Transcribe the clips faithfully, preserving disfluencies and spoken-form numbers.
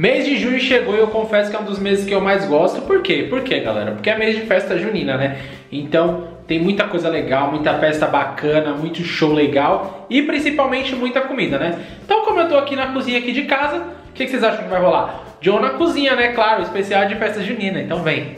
Mês de junho chegou e eu confesso que é um dos meses que eu mais gosto. Por quê? Por quê, galera? Porque é mês de festa junina, né? Então tem muita coisa legal, muita festa bacana, muito show legal e principalmente muita comida, né? Então, como eu tô aqui na cozinha aqui de casa, o que, que vocês acham que vai rolar? Jhow na Cozinha, né? Claro, especial de festa junina, então vem!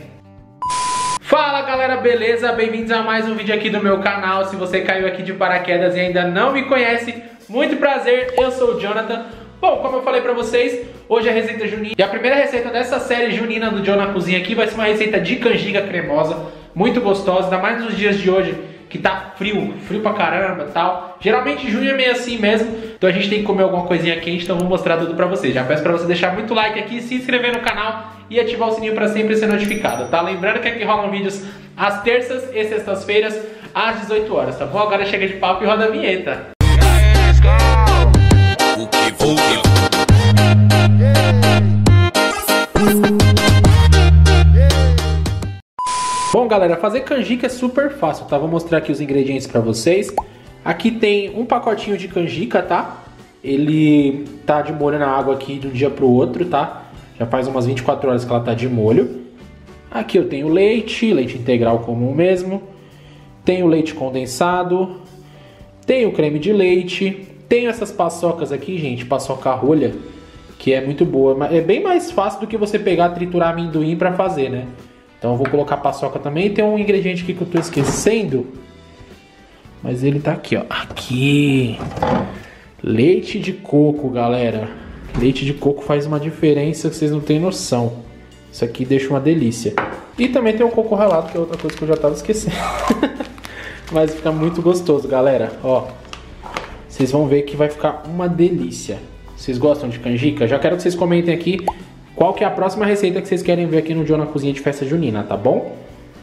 Fala galera, beleza? Bem-vindos a mais um vídeo aqui do meu canal. Se você caiu aqui de paraquedas e ainda não me conhece, muito prazer, eu sou o Jonathan. Bom, como eu falei pra vocês, hoje é receita junina. E a primeira receita dessa série junina do Jhow na Cozinha aqui vai ser uma receita de canjica cremosa, muito gostosa, ainda mais nos dias de hoje, que tá frio, frio pra caramba e tal. Geralmente junho é meio assim mesmo, então a gente tem que comer alguma coisinha quente, então vou mostrar tudo pra vocês. Já peço pra você deixar muito like aqui, se inscrever no canal e ativar o sininho pra sempre ser notificado, tá? Lembrando que aqui rolam vídeos às terças e sextas-feiras, às dezoito horas, tá bom? Agora chega de papo e roda a vinheta. Bom galera, fazer canjica é super fácil, tá? Vou mostrar aqui os ingredientes pra vocês. Aqui tem um pacotinho de canjica, tá? Ele tá de molho na água aqui de um dia pro outro, tá? Já faz umas vinte e quatro horas que ela tá de molho. Aqui eu tenho leite, leite integral comum mesmo. Tenho leite condensado. Tenho creme de leite. Tenho essas paçocas aqui, gente, paçoca rolha, que é muito boa. É bem mais fácil do que você pegar, triturar amendoim pra fazer, né? Então eu vou colocar paçoca também. Tem um ingrediente aqui que eu tô esquecendo, mas ele tá aqui, ó. Aqui. Leite de coco, galera. Leite de coco faz uma diferença que vocês não têm noção. Isso aqui deixa uma delícia. E também tem o coco ralado, que é outra coisa que eu já tava esquecendo. Mas fica muito gostoso, galera. Ó, vocês vão ver que vai ficar uma delícia. Vocês gostam de canjica? Já quero que vocês comentem aqui qual que é a próxima receita que vocês querem ver aqui no Jhow na Cozinha de festa junina, tá bom?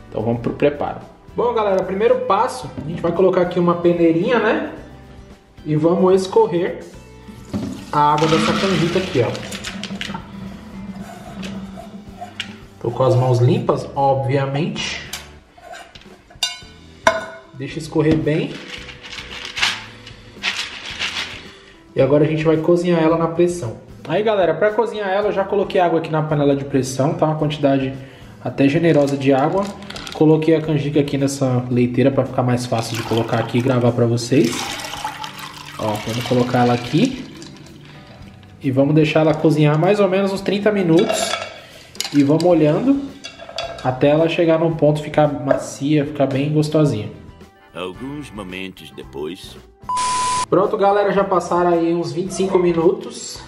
Então vamos pro preparo. Bom, galera, primeiro passo, a gente vai colocar aqui uma peneirinha, né? E vamos escorrer a água dessa canjica aqui, ó. Tô com as mãos limpas, obviamente. Deixa escorrer bem. E agora a gente vai cozinhar ela na pressão. Aí galera, para cozinhar ela eu já coloquei água aqui na panela de pressão, tá? Uma quantidade até generosa de água. Coloquei a canjica aqui nessa leiteira para ficar mais fácil de colocar aqui e gravar para vocês. Ó, vamos colocar ela aqui e vamos deixar ela cozinhar mais ou menos uns trinta minutos. E vamos olhando até ela chegar num ponto, ficar macia, ficar bem gostosinha. Alguns momentos depois. Pronto galera, já passaram aí uns vinte e cinco minutos.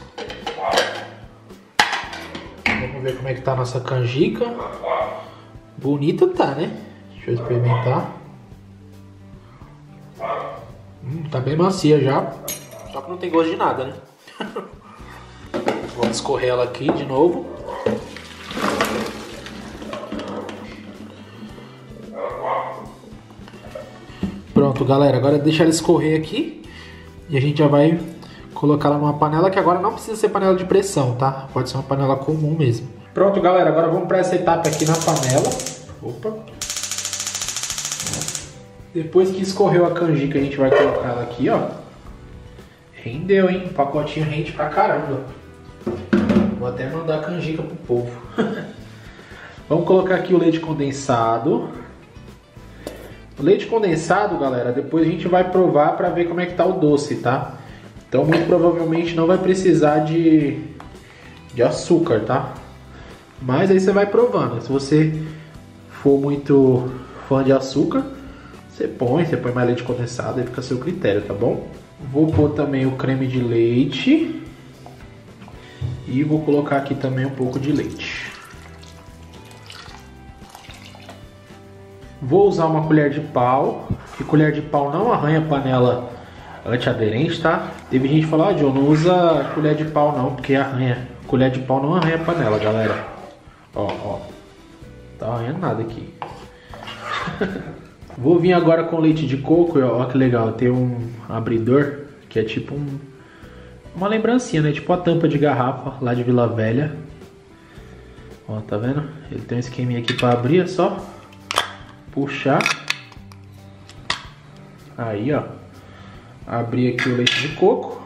Vamos ver como é que tá a nossa canjica. Bonita tá, né? Deixa eu experimentar. Hum, tá bem macia já. Só que não tem gosto de nada, né? Vamos escorrer ela aqui de novo. Pronto, galera. Agora deixa ela escorrer aqui. E a gente já vai colocar ela numa panela que agora não precisa ser panela de pressão, tá? Pode ser uma panela comum mesmo. Pronto, galera. Agora vamos para essa etapa aqui na panela. Opa! Depois que escorreu a canjica, a gente vai colocar ela aqui, ó. Rendeu, hein? O pacotinho rende pra caramba. Vou até mandar a canjica pro povo. Vamos colocar aqui o leite condensado. O leite condensado, galera, depois a gente vai provar pra ver como é que tá o doce, tá? Então, muito provavelmente não vai precisar de, de açúcar, tá? Mas aí você vai provando. Se você for muito fã de açúcar, você põe, você põe mais leite condensado, aí fica a seu critério, tá bom? Vou pôr também o creme de leite. E vou colocar aqui também um pouco de leite. Vou usar uma colher de pau, que colher de pau não arranha a panela antiaderente, tá? Teve gente que falou, ah, Jhow, não usa colher de pau não, porque arranha. Colher de pau não arranha a panela, galera. Ó, ó. Tá arranhando nada aqui. Vou vir agora com leite de coco, ó, ó que legal. Tem um abridor, que é tipo um, uma lembrancinha, né? Tipo a tampa de garrafa lá de Vila Velha. Ó, tá vendo? Ele tem um esqueminha aqui pra abrir, é só puxar. Aí, ó. Abrir aqui o leite de coco.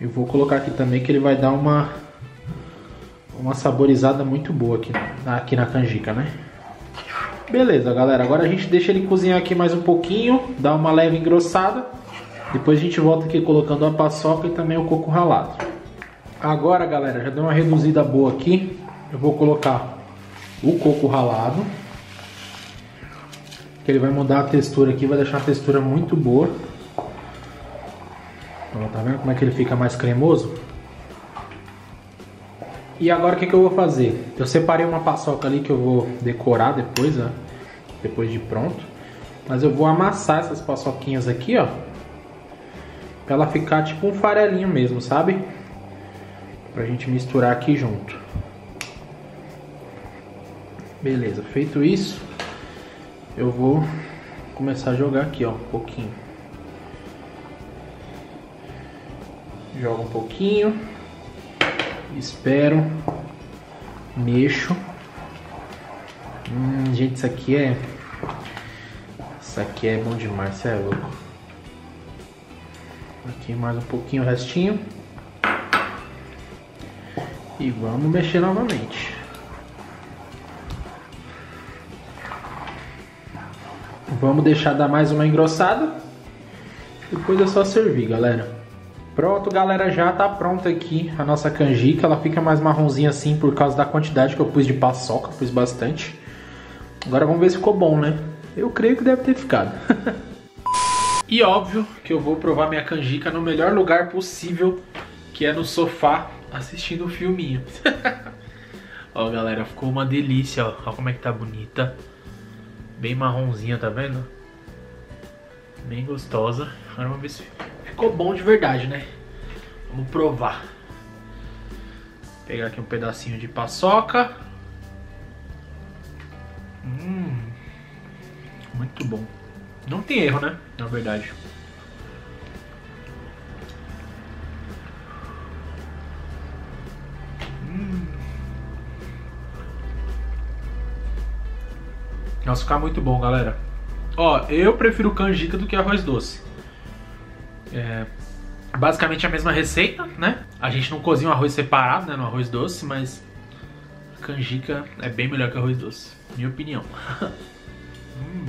Eu vou colocar aqui também que ele vai dar uma uma saborizada muito boa aqui, aqui na canjica, né? Beleza, galera. Agora a gente deixa ele cozinhar aqui mais um pouquinho, dá uma leve engrossada. Depois a gente volta aqui colocando a paçoca e também o coco ralado. Agora, galera, já deu uma reduzida boa aqui. Eu vou colocar o coco ralado, que ele vai mudar a textura aqui, vai deixar uma textura muito boa. Então, tá vendo como é que ele fica mais cremoso? E agora o que, que eu vou fazer? Eu separei uma paçoca ali que eu vou decorar depois, ó, depois de pronto. Mas eu vou amassar essas paçoquinhas aqui, ó, pra ela ficar tipo um farelinho mesmo, sabe? Pra gente misturar aqui junto. Beleza, feito isso, eu vou começar a jogar aqui, ó, um pouquinho. Jogo um pouquinho. Espero, mexo. Hum, gente, isso aqui é, isso aqui é bom demais, isso é louco. Aqui mais um pouquinho o restinho e vamos mexer novamente. Vamos deixar dar mais uma engrossada. Depois é só servir, galera. Pronto, galera, já tá pronta aqui a nossa canjica. Ela fica mais marronzinha assim por causa da quantidade que eu pus de paçoca, pus bastante. Agora vamos ver se ficou bom, né? Eu creio que deve ter ficado. E óbvio que eu vou provar minha canjica no melhor lugar possível, que é no sofá, assistindo um filminho. Ó, galera, ficou uma delícia, ó. Olha como é que tá bonita. Bem marronzinha, tá vendo? Bem gostosa. Agora vamos ver se ficou bom de verdade, né? Vamos provar. Vou pegar aqui um pedacinho de paçoca. Hum, muito bom. Não tem erro, né? Na verdade. Hum. Nossa, fica muito bom, galera. Ó, eu prefiro canjica do que arroz doce. É basicamente a mesma receita, né? A gente não cozinha o arroz separado, né, no arroz doce, mas canjica é bem melhor que arroz doce, minha opinião. Hum.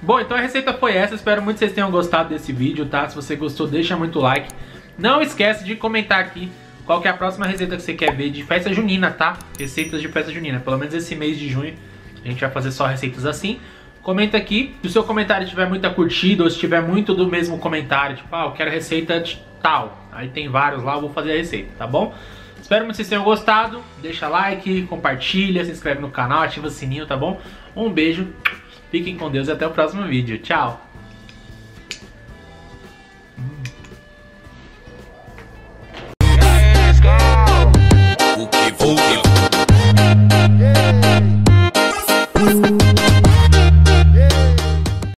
Bom, então a receita foi essa. Espero muito que vocês tenham gostado desse vídeo, tá? Se você gostou, deixa muito like. Não esquece de comentar aqui qual que é a próxima receita que você quer ver de festa junina, tá? Receitas de festa junina. Pelo menos esse mês de junho a gente vai fazer só receitas assim. Comenta aqui. Se o seu comentário tiver muita curtida ou se tiver muito do mesmo comentário, tipo, ah, eu quero receita de tal, aí tem vários lá, eu vou fazer a receita, tá bom? Espero muito que vocês tenham gostado. Deixa like, compartilha, se inscreve no canal, ativa o sininho, tá bom? Um beijo, fiquem com Deus e até o próximo vídeo. Tchau!